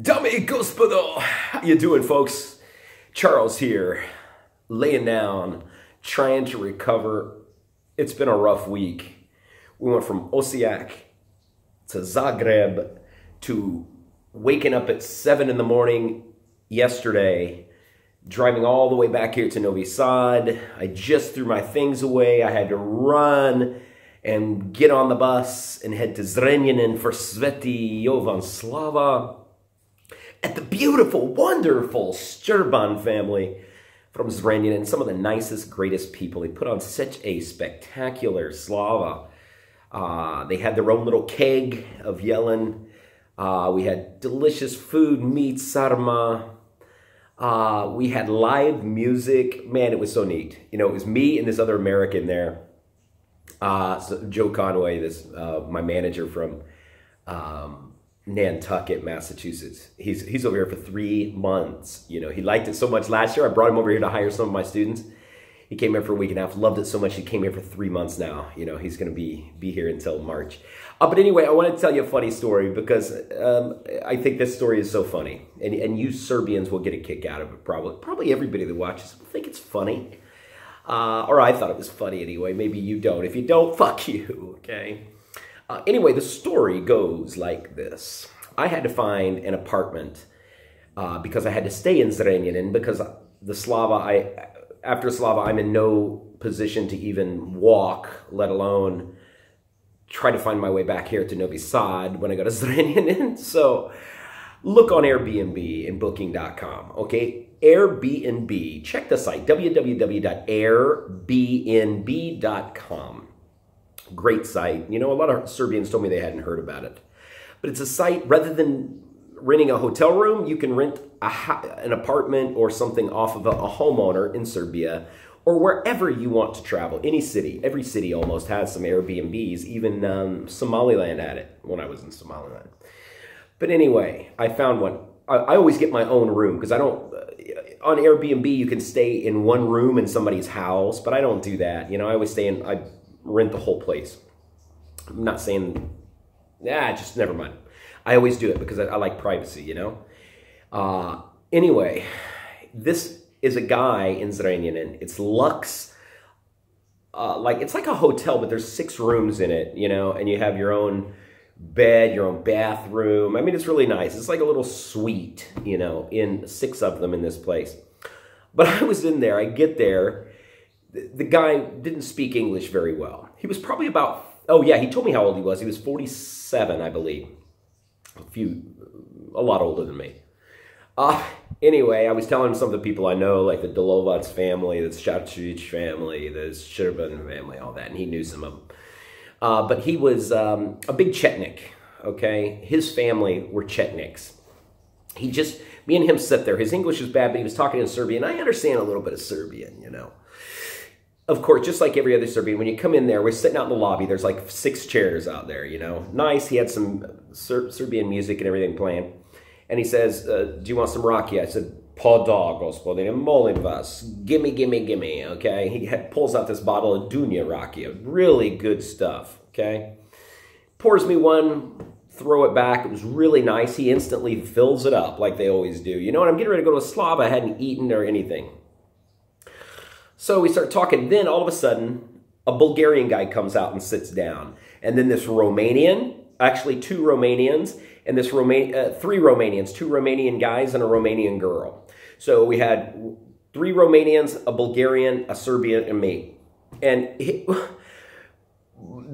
Dame i gospodo, how you doing, folks? Charles here, laying down, trying to recover. It's been a rough week. We went from Osijek to Zagreb to waking up at 7 in the morning yesterday, driving all the way back here to Novi Sad. I just threw my things away. I had to run and get on the bus and head to Zrenjnin for Sveti Jovan, Slava, at the beautiful, wonderful Šurban family from Zrenjanin, and some of the nicest, greatest people. They put on such a spectacular Slava. They had their own little keg of yelling. We had delicious food, meat, sarma. We had live music. Man, it was so neat. You know, it was me and this other American there, Joe Conway, this my manager from Nantucket, Massachusetts. He's over here for 3 months. You know, he liked it so much last year. I brought him over here to hire some of my students. He came here for a week and a half, loved it so much. He came here for 3 months now. You know, he's going to be here until March. But anyway, I want to tell you a funny story because I think this story is so funny. And you Serbians will get a kick out of it, probably. Probably everybody that watches will think it's funny. Or I thought it was funny anyway. Maybe you don't. If you don't, fuck you, okay? Anyway, the story goes like this. I had to find an apartment because I had to stay in Zrenjanin because the Slava, after Slava, I'm in no position to even walk, let alone try to find my way back here to Novi Sad when I go to Zrenjanin. So look on Airbnb and booking.com, okay? Airbnb, check the site, www.airbnb.com. Great site. You know, a lot of Serbians told me they hadn't heard about it. But it's a site, rather than renting a hotel room, you can rent an apartment or something off of a homeowner in Serbia or wherever you want to travel. Any city, every city almost has some Airbnbs, even Somaliland had it when I was in Somaliland. But anyway, I found one. I always get my own room because I don't, on Airbnb, you can stay in one room in somebody's house, but I don't do that. You know, I always stay in, I rent the whole place. I'm not saying, just never mind. I always do it because I like privacy, you know? Anyway, this is a guy in Zrenjanin. It's luxe. It's like a hotel, but there's 6 rooms in it, you know? And you have your own bed, your own bathroom. I mean, it's really nice. It's like a little suite, you know, in 6 of them in this place. But I was in there. I get there. The guy didn't speak English very well. He was probably about, he told me how old he was. He was 47, I believe. A lot older than me. Anyway, I was telling him some of the people I know, like the Dolovac family, the Shachich family, the Šurban family, all that, and he knew some of them. But he was a big Četnik, okay? His family were Četniks. Me and him sat there. His English was bad, but he was talking in Serbian. I understand a little bit of Serbian, you know. Of course, just like every other Serbian, when you come in there, we're sitting out in the lobby. There's like 6 chairs out there, you know. Nice. He had some Serbian music and everything playing. And he says, do you want some raki? I said, pa da, gospodine, molim vas. Gimme, gimme, gimme, okay? He pulls out this bottle of Dunja raki, really good stuff, okay? Pours me one, throw it back. It was really nice. He instantly fills it up like they always do. You know, and I'm getting ready to go to a Slava. I hadn't eaten or anything. So we start talking. Then all of a sudden, a Bulgarian guy comes out and sits down. And then this Romanian, actually 2 Romanians, and this 3 Romanians, 2 Romanian guys and a Romanian girl. So we had 3 Romanians, a Bulgarian, a Serbian, and me. And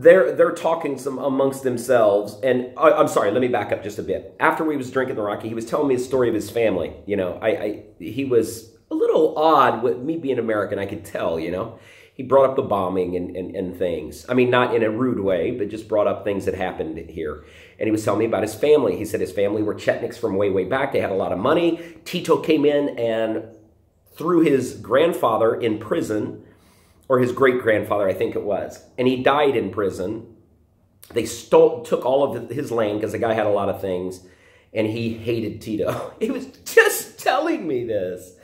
they're talking some amongst themselves. And I'm sorry, let me back up just a bit. After we was drinking the raki, he was telling me the story of his family. You know, he was a little odd with me being American, I could tell, you know. He brought up the bombing and things. I mean, not in a rude way, but just brought up things that happened here. And he was telling me about his family. He said his family were Četniks from way, way back. They had a lot of money. Tito came in and threw his grandfather in prison, or his great-grandfather, I think it was. And he died in prison. They took all of his land because the guy had a lot of things, and he hated Tito. He was just telling me this.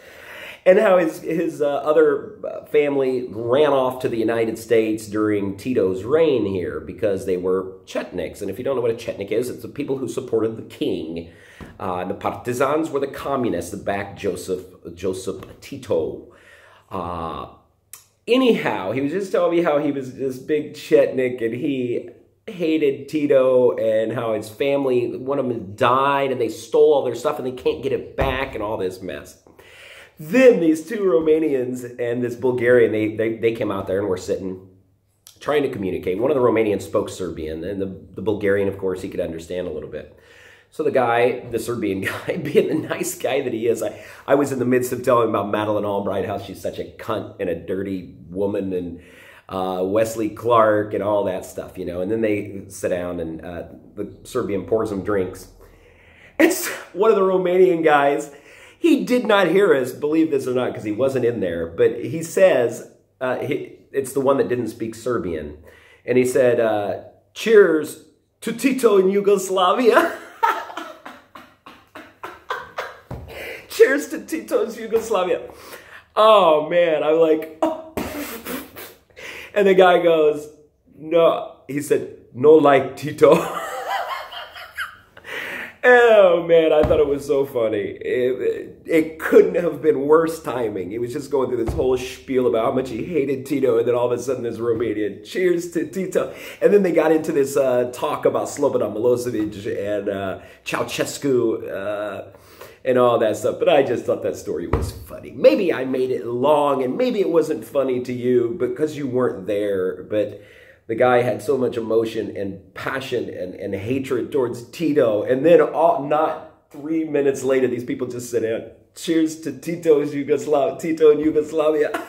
And how his other family ran off to the United States during Tito's reign here because they were Chetniks. And if you don't know what a Chetnik is, it's the people who supported the king. The partisans were the communists that backed Joseph Tito. Anyhow, he was just telling me how he was this big Chetnik and he hated Tito and how his family, one of them died and they stole all their stuff and they can't get it back and all this mess. Then these two Romanians and this Bulgarian, they came out there and were sitting trying to communicate. One of the Romanians spoke Serbian, and the Bulgarian, of course, he could understand a little bit. So the guy, the Serbian guy, being the nice guy that he is, I was in the midst of telling him about Madeleine Albright, how she's such a cunt and a dirty woman, and Wesley Clark and all that stuff, you know. And then they sit down and the Serbian pours them drinks. And so one of the Romanian guys, he did not hear us, believe this or not, because he wasn't in there. But he says, it's the one that didn't speak Serbian. And he said, cheers to Tito in Yugoslavia. Cheers to Tito's Yugoslavia. Oh, man. I'm like, oh. And the guy goes, no. He said, no like Tito. Oh, man, I thought it was so funny. It couldn't have been worse timing. He was just going through this whole spiel about how much he hated Tito, and then all of a sudden this Romanian, cheers to Tito. And then they got into this talk about Slobodan Milosevic and Ceausescu and all that stuff. But I just thought that story was funny. Maybe I made it long, and maybe it wasn't funny to you because you weren't there, but the guy had so much emotion and passion and hatred towards Tito. And then not 3 minutes later, these people just sit down. Cheers to Tito in Yugoslavia.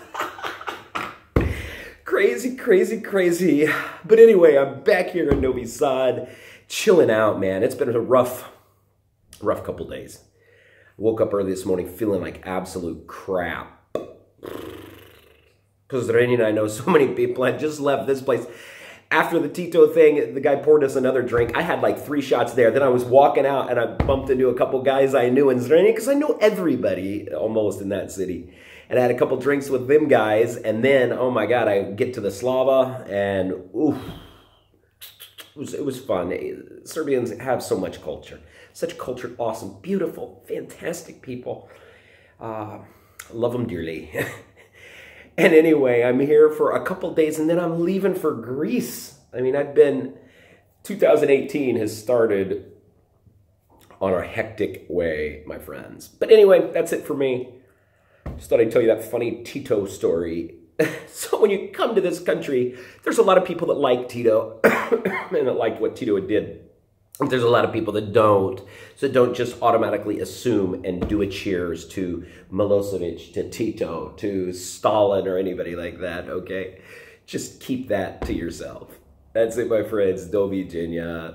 Crazy, crazy, crazy. But anyway, I'm back here in Novi Sad, chilling out, man. It's been a rough couple days. I woke up early this morning feeling like absolute crap. Because Zrenjnin, I know so many people. I just left this place. After the Tito thing, the guy poured us another drink. I had like 3 shots there. Then I was walking out and I bumped into a couple guys I knew in Zrenjnin because I know everybody almost in that city. And I had a couple drinks with them guys. And then, oh my God, I get to the Slava and oof. It was fun. Serbians have so much culture. Such culture, awesome, beautiful, fantastic people. Love them dearly. And anyway, I'm here for a couple days, and then I'm leaving for Greece. I mean, 2018 has started on a hectic way, my friends. But anyway, that's it for me. Just thought I'd tell you that funny Tito story. So when you come to this country, there's a lot of people that like Tito and that liked what Tito did. There's a lot of people that don't, so don't just automatically assume and do a cheers to Milosevic, to Tito, to Stalin, or anybody like that, okay? Just keep that to yourself. That's it, my friends. Doviđenja.